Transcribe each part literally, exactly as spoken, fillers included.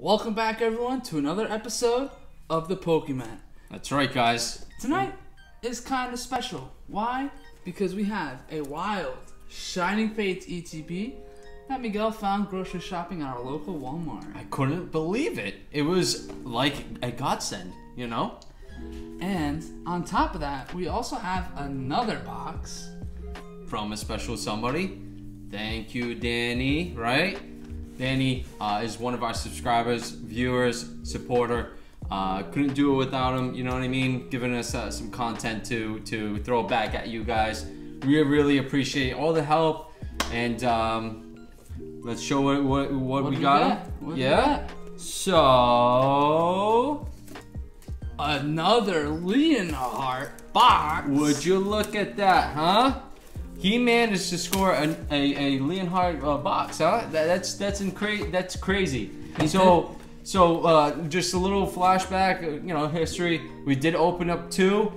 Welcome back, everyone, to another episode of the Pokemon. That's right, guys. Tonight is kind of special. Why? Because we have a wild Shining Fates E T B that Miguel found grocery shopping at our local Walmart. I couldn't believe it. It was like a godsend, you know? And on top of that, we also have another box. From a special somebody. Thank you, Danny, right? Danny uh, is one of our subscribers, viewers, supporter. Uh, couldn't do it without him, you know what I mean? Giving us uh, some content to to throw back at you guys. We really appreciate all the help. And um, let's show what, what, what, what we got. What yeah. So, another Leonhardt box. Would you look at that, huh? He managed to score a a, a Leonhardt uh, box, huh? That, that's that's incra that's crazy. And so so uh, just a little flashback, you know, history. We did open up two,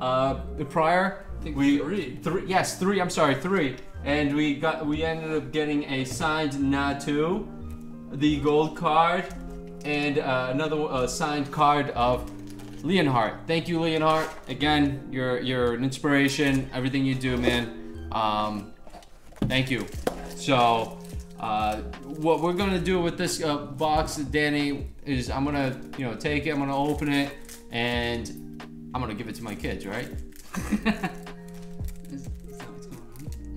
uh, the prior. I think we three. three. Yes, three. I'm sorry, three. And we got we ended up getting a signed Natu, the gold card, and uh, another uh, signed card of Leonhardt. Thank you, Leonhardt. Again, you're you're an inspiration. Everything you do, man. Um, thank you. So, uh, what we're gonna do with this uh, box, Danny, is I'm gonna, you know, take it, I'm gonna open it, and I'm gonna give it to my kids, right? Is that what's going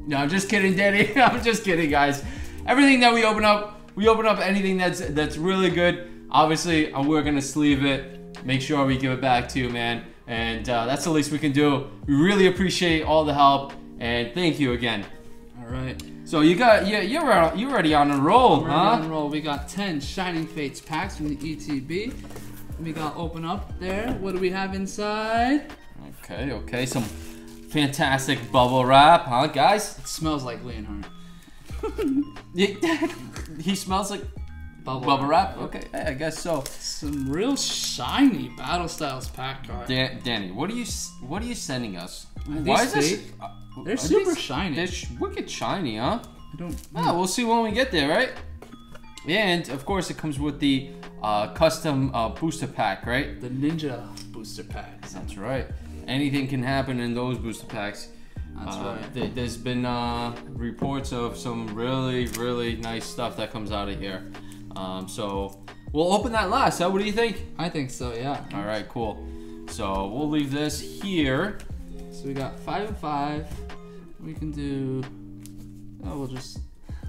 on? No, I'm just kidding, Danny. I'm just kidding, guys. Everything that we open up, we open up anything that's that's really good. Obviously, we're gonna sleeve it. Make sure we give it back to you, man. And uh, that's the least we can do. We really appreciate all the help. And thank you again. All right. So you got yeah you're you're already on a roll, We're huh? Already on a roll. We got ten Shining Fates packs from the E T B. We got open up there. What do we have inside? Okay, okay, some fantastic bubble wrap, huh, guys? It smells like Leonhardt. He smells like bubble, bubble wrap. wrap. Okay, I guess so. Some real shiny Battle Styles pack card. Da Danny, what are you what are you sending us? Why is this? Uh, They're super shiny. They're sh wicked shiny, huh? I don't. Ah, we'll see when we get there, right? And of course, it comes with the uh, custom uh, booster pack, right? The Ninja booster packs. That's right. Anything can happen in those booster packs. That's uh, right. Th there's been uh, reports of some really, really nice stuff that comes out of here. Um, so we'll open that last. Huh? What do you think? I think so. Yeah. All right. Cool. So we'll leave this here. So we got five and five. We can do. Oh, we'll just.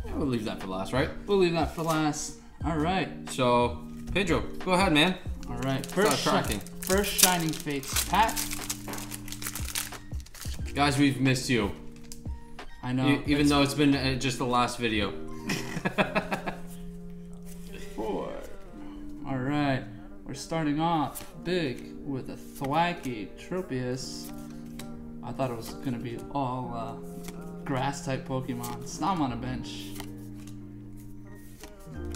Yeah, we'll leave that for last, right? We'll leave that for last. All right. So, Pedro, go ahead, man. All right. First, shi first Shining Fates pack. Guys, we've missed you. I know. You, even though it's been uh, just the last video. Four. All right. We're starting off big with a thwacky Tropius. I thought it was gonna be all uh, grass type Pokemon. Stomp on a bench.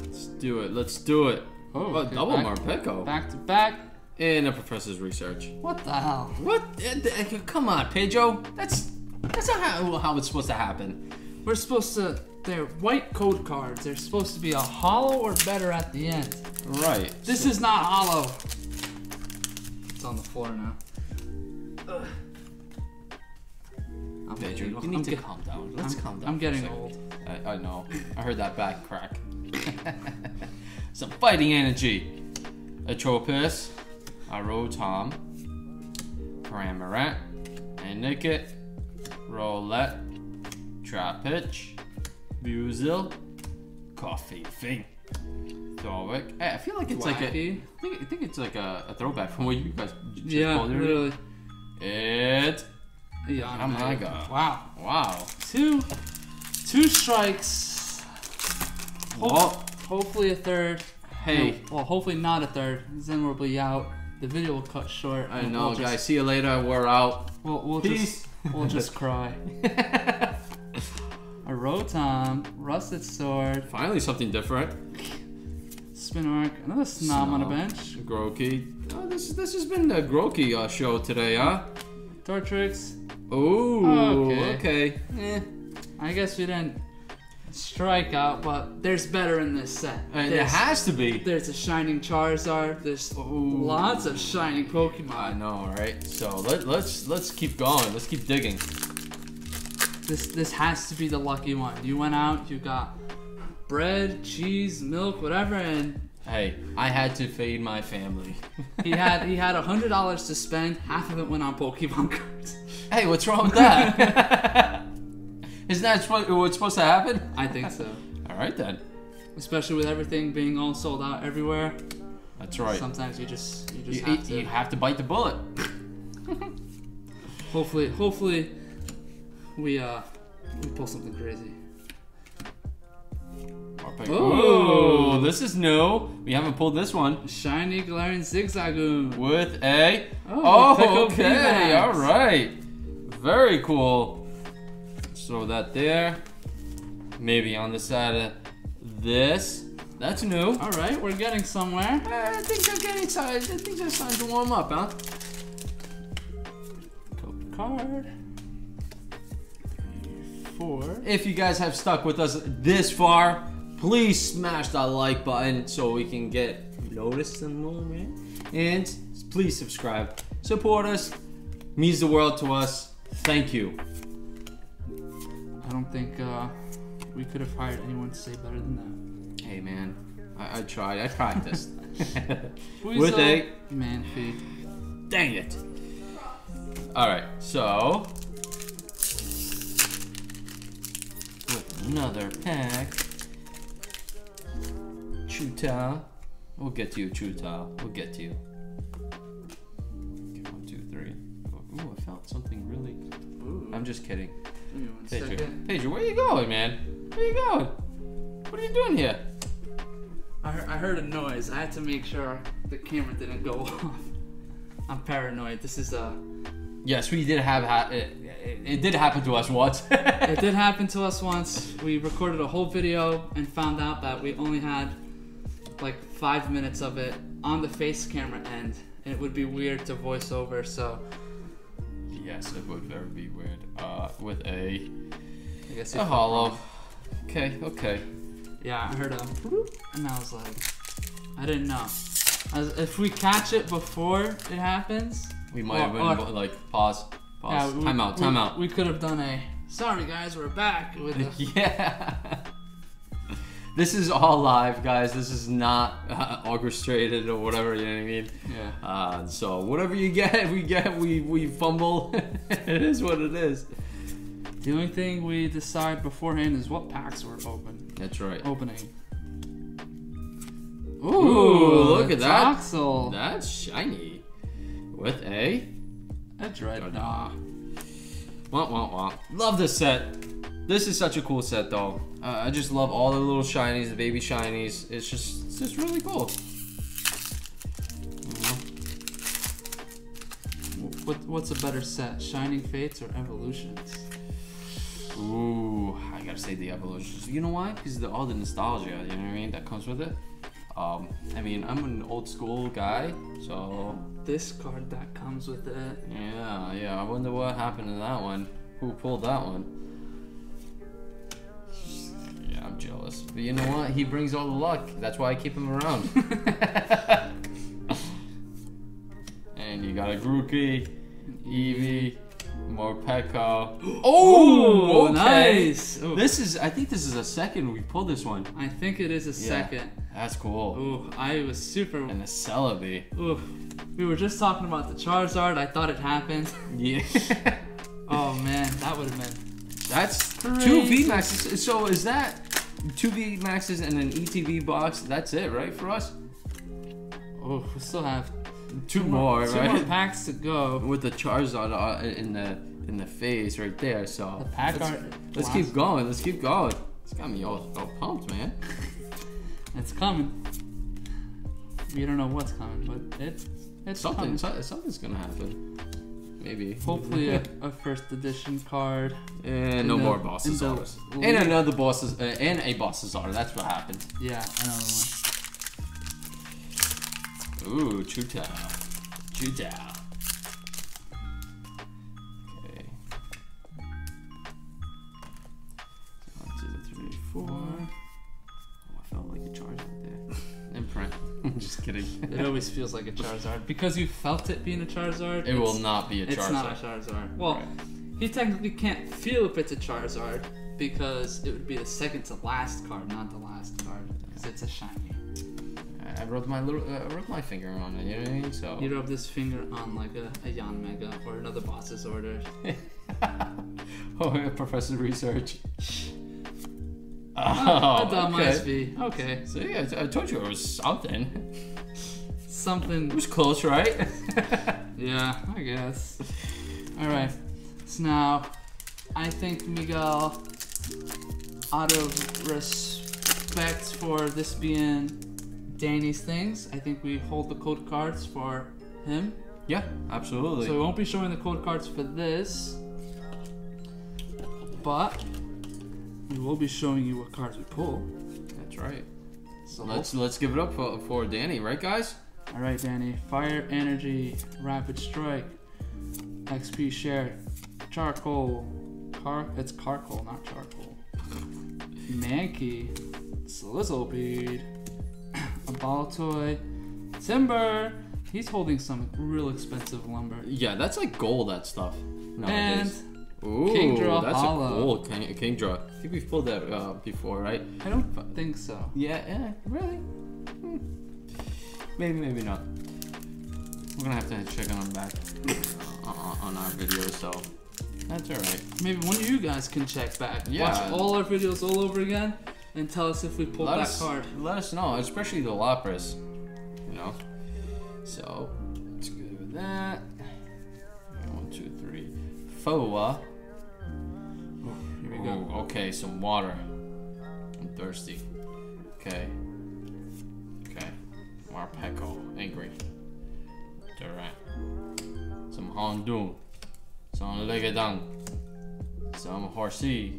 Let's do it. Let's do it. Oh, okay, double Morpeko. Back to back. And a professor's research. What the hell? What? Come on, Pedro. That's that's not how, how it's supposed to happen. We're supposed to. They're white code cards. They're supposed to be a hollow or better at the end. Right. This so. is not hollow. It's on the floor now. Ugh. I'm Pedro, you need I'm to get, calm down. Let's I'm, calm down. I'm getting old. I, I know. I heard that back crack. Some fighting energy. A Tropius, a Rotom, Paramarant, a Nicket, Rolette, Trapitch, Buzel, Coffee Thing, Thoric. Hey, I feel like it's Wacky. like a. I think, I think it's like a, a throwback from what you guys just yeah, called it. Yeah, really. It. Yanmega. Wow. Wow. Two two strikes. Ho well, hopefully a third. Hey. No, well, hopefully not a third. Then we'll be out. The video will cut short. I know, we'll guys. Just, see you later. We're out. We'll, we'll Peace. Just, we'll just cry. A Rotom. Rusted Sword. Finally something different. Spinark. Another Snom on a bench. Grookey. Oh, this, this has been the Grookey uh, show today, huh? Tortrix. Ooh, okay. okay. Eh, I guess we didn't strikeout, but there's better in this set. Uh, there has to be. There's a Shining Charizard. There's Ooh. lots of Shining Pokemon. I know, right? So let, let's let's keep going. Let's keep digging. This this has to be the lucky one. You went out, you got bread, cheese, milk, whatever, and hey, I had to feed my family. he had he had a hundred dollars to spend. Half of it went on Pokemon cards. Hey, what's wrong with that? Isn't that what's supposed to happen? I think so. All right then. Especially with everything being all sold out everywhere. That's right. Sometimes you just you just you, have to. You have to bite the bullet. hopefully, hopefully, we uh we pull something crazy. Oh, this is new. We haven't pulled this one. Shiny Glaring Zigzagoon with a oh, oh okay, all right, very cool. Throw that there. Maybe on the side of this. That's new. All right, we're getting somewhere. I think I'm getting tired. I think that's time to warm up, huh? Code card. Three, four. If you guys have stuck with us this far, please smash that like button so we can get noticed in a moment. And please subscribe. Support us. Means the world to us. Thank you. I don't think uh, we could have hired anyone to say better than that. Hey man, I, I tried, I practiced. With a man feed. Dang it! Alright, so. With another pack. Chuta. We'll get to you, Chuta. We'll get to you. Okay, one, two, three. Ooh, I felt something really. Ooh. I'm just kidding. Pedro. Pedro, where are you going, man? Where are you going? What are you doing here? I heard, I heard a noise. I had to make sure the camera didn't go off. I'm paranoid. This is a... Yes, we did have... Ha it, it, it did happen to us once. It did happen to us once. We recorded a whole video and found out that we only had like five minutes of it on the face camera end. And it would be weird to voice over, so... Yes, it would very be weird. Uh, with a, I guess a hollow. Okay, okay. Yeah, I heard a, and I was like, I didn't know. As if we catch it before it happens, we might or, have been or, like pause, pause, yeah, we, time out, time we, out. We could have done a. Sorry guys, we're back with. A, yeah. This is all live, guys. This is not uh, orchestrated or whatever. You know what I mean? Yeah. Uh, so whatever you get, we get. We we fumble. It is what it is. The only thing we decide beforehand is what packs we're open. That's right. Opening. Ooh, Ooh look at that! Toxel. That's shiny. With a a Dreadnought. Wah wah wah. Love this set. This is such a cool set, though. Uh, I just love all the little shinies, the baby shinies. It's just, it's just really cool. Mm-hmm. What, what's a better set, Shining Fates or Evolutions? Ooh, I gotta say the Evolutions. You know why? Because of all the nostalgia, you know what I mean, that comes with it. Um, I mean, I'm an old school guy, so. This card that comes with it. Yeah, yeah. I wonder what happened to that one. Who pulled that one? I'm jealous, but you know what? He brings all the luck. That's why I keep him around. And you got a Grookey, Eevee, Morpeko. Oh, okay. Nice! Ooh. This is. I think this is a second we pulled this one. I think it is a yeah, second. That's cool. Ooh, I was super. And a Celebi. Ooh, we were just talking about the Charizard. I thought it happened. Yeah. Oh man, that would have been. That's crazy. Two V-Maxes. So is that? Two V-Maxes and an E T V box, that's it, right, for us? Oh, we still have two, two more, more, right? Two more packs to go. With the Charizard in the in the face right there, so. The pack let's, art. Let's wow. keep going, let's keep going. It's got me all, all pumped, man. It's coming. We don't know what's coming, but it's, it's Something, coming. Something's gonna happen. Maybe. Hopefully a, a first edition card. And no the, more bosses order. And another bosses uh, and a bosses order. That's what happened. Yeah, another one. Ooh, Chuta. Chuta. Okay. One, two, three, four. just kidding. It always feels like a Charizard because you felt it being a Charizard. It will not be a Charizard. It's not a Charizard. Well, right. He technically can't feel if it's a Charizard because it would be the second to last card, not the last card, because it's a shiny. I wrote my little, uh, I wrote my finger on it. You know what I mean? So you rub this finger on like a, a Yanmega or another boss's order. Oh, yeah, Professor Research. Oh, a dumb I S V. Okay. So yeah, I told you it was something. Something. It was close, right? Yeah, I guess. All right. So now, I think Miguel, out of respect for this being Danny's things, I think we hold the code cards for him. Yeah, absolutely. So we won't be showing the code cards for this, but we will be showing you what cards we pull. That's right. So let's let's give it up for, for Danny, right, guys? All right, Danny. Fire Energy, Rapid Strike, X P Share, Charcoal, Car. It's Carcoal, not Charcoal. Mankey, Slizzlebead, a ball toy, Timber. He's holding some real expensive lumber. Yeah, that's like gold. That stuff. Nowadays. And ooh, Kingdra that's Hollow. A cool King, Kingdra. I think we've pulled that uh, before, right? I don't but, think so. Yeah, yeah, really? Hmm. Maybe, maybe not. We're gonna have to check on them back on, on our video, so that's alright. Maybe one of you guys can check back. Yeah. Watch all our videos all over again and tell us if we pulled let that us, card. Let us know, especially the Lapras, you know? So, let's go with that. One, two, three. Foa. Go. Okay, some water. I'm thirsty. Okay. Okay. Morpeko, angry. Durant. Some Houndoom. Some Legadang. Some Horsey.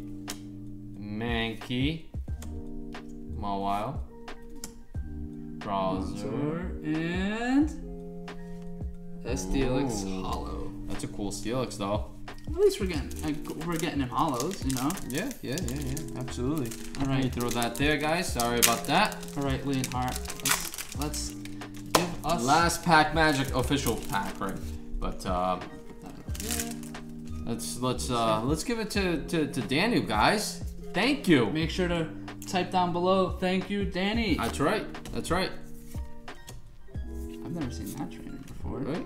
Mankey. Mawile. Bowser. And a Steelix Hollow. That's a cool Steelix though. At least we're getting like, we're getting him hollows, you know? Yeah, yeah, yeah, yeah, absolutely. All right, you throw that there, guys. Sorry about that. All right, Leonhardt, let's, let's give us... Last pack magic, official pack, right? But um, let's let's uh, let's give it to, to, to Danny, guys. Thank you. Make sure to type down below, thank you, Danny. That's right, that's right. I've never seen that trainer before. Right?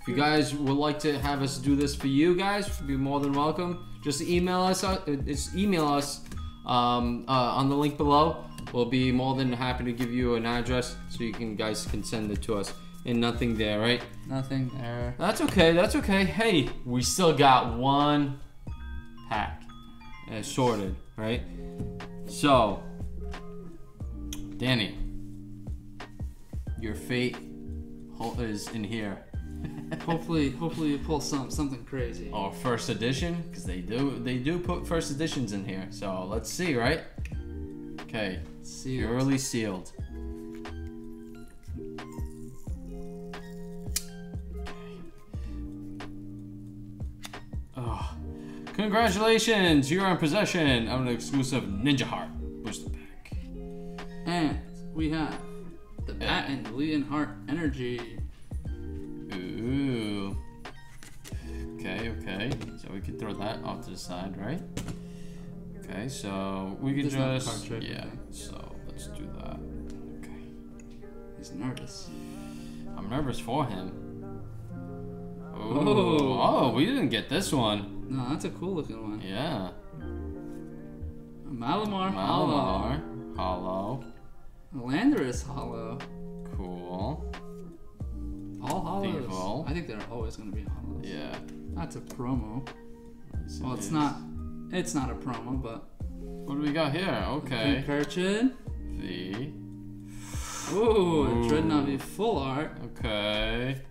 If you guys would like to have us do this for you guys, you'd be more than welcome. Just email us. Uh, just email us um, uh, on the link below. We'll be more than happy to give you an address so you can guys can send it to us. And nothing there, right? Nothing there. That's okay. That's okay. Hey, we still got one pack uh, sorted, right? So, Danny, your fate is in here. hopefully, hopefully you pull some something crazy. Or first edition, because they do they do put first editions in here. So let's see, right? Okay, sealed. Early sealed. Oh, congratulations! You're in possession of an exclusive Ninja Heart. Push the back. And we have the patent yeah. Leonhardt Energy. Ooh. Okay, okay. So we could throw that off to the side, right? Okay, so we could There's just no yeah. So let's do that. Okay. He's nervous. I'm nervous for him. Oh, oh, we didn't get this one. No, that's a cool looking one. Yeah. Malamar, Malamar Hollow. Hollow. Landorus Hollow. Cool. All hollows. Default. I think they're always going to be hollows. Yeah. That's a promo. Yes, well, it it's is. not. It's not a promo, but. What do we got here? Okay. Perchin. V. Ooh, Ooh. Dreadnought V full art. Okay.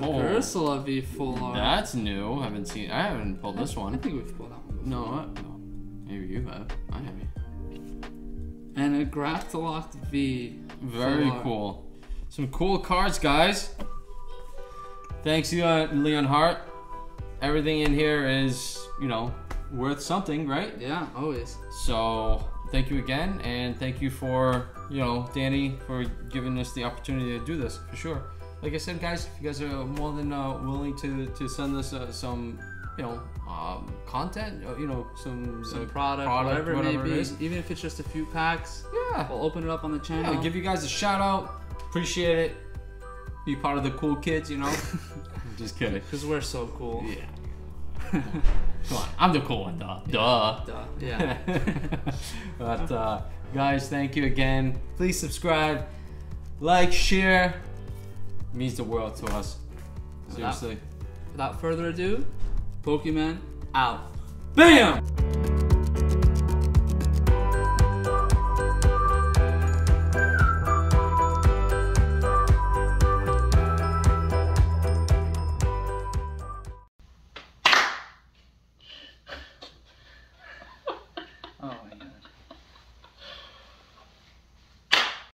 Oh. Ursula V full art. That's new. I haven't seen. I haven't pulled I, this one. I think we've pulled that one before. No, I, no. Maybe you have. I haven't. And a Graptalocked V. Very cool. Some cool cards, guys. Thanks, Leonhardt. Everything in here is, you know, worth something, right? Yeah, always. So thank you again, and thank you for, you know, Danny, for giving us the opportunity to do this, for sure. Like I said, guys, if you guys are more than uh, willing to, to send us uh, some, you know, um, content, you know, some, some uh, product, product, whatever, whatever it may be, it even if it's just a few packs, yeah, we'll open it up on the channel. Yeah, give you guys a shout out, appreciate it, be part of the cool kids, you know. Just kidding. Because we're so cool. Yeah. Come on, I'm the cool one, duh. Duh. Duh. Yeah. But, uh, guys, thank you again. Please subscribe, like, share. It means the world to us. Seriously. Without, without further ado, Pokemon out. Bam!